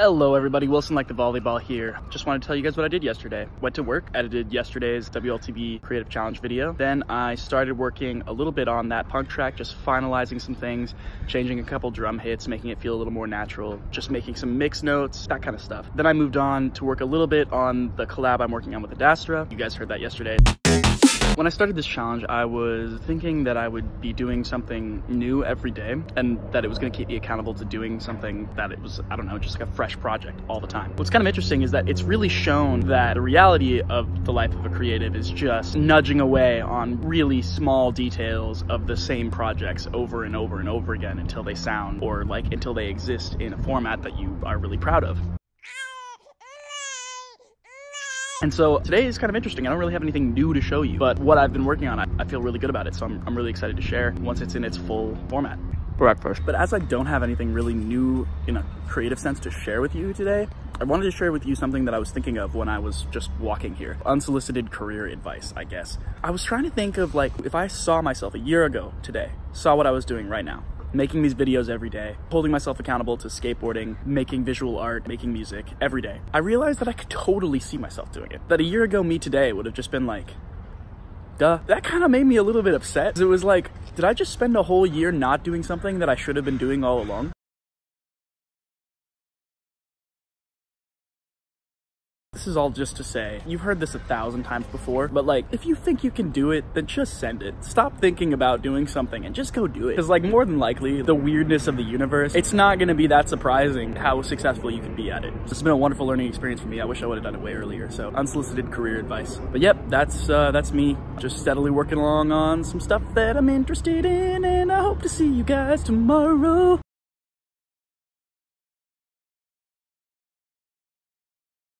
Hello everybody, Wilson Like The Volleyball here. Just wanted to tell you guys what I did yesterday. Went to work, edited yesterday's WLTV Creative Challenge video. Then I started working a little bit on that punk track, just finalizing some things, changing a couple drum hits, making it feel a little more natural, just making some mix notes, that kind of stuff. Then I moved on to work a little bit on the collab I'm working on with Adastra. You guys heard that yesterday. When I started this challenge, I was thinking that I would be doing something new every day and that it was going to keep me accountable to doing something that it was, I don't know, just like a fresh project all the time. What's kind of interesting is that it's really shown that the reality of the life of a creative is just nudging away on really small details of the same projects over and over and over again until they sound or like until they exist in a format that you are really proud of. And so today is kind of interesting. I don't really have anything new to show you, but what I've been working on, I feel really good about it. So I'm really excited to share once it's in its full format. But as I don't have anything really new in a creative sense to share with you today, I wanted to share with you something that I was thinking of when I was just walking here. Unsolicited career advice, I guess. I was trying to think of like, if I saw myself a year ago today, saw what I was doing right now, making these videos every day, holding myself accountable to skateboarding, making visual art, making music every day, I realized that I could totally see myself doing it. That a year ago me today would have just been like, duh. That kind of made me a little bit upset. It was like, did I just spend a whole year not doing something that I should have been doing all along? This is all just to say, you've heard this 1,000 times before, but like, if you think you can do it, then just send it. Stop thinking about doing something and just go do it. Because like, more than likely, the weirdness of the universe, it's not gonna be that surprising how successful you can be at it. It's been a wonderful learning experience for me. I wish I would've done it way earlier, so unsolicited career advice. But yep, that's me, just steadily working along on some stuff that I'm interested in, and I hope to see you guys tomorrow.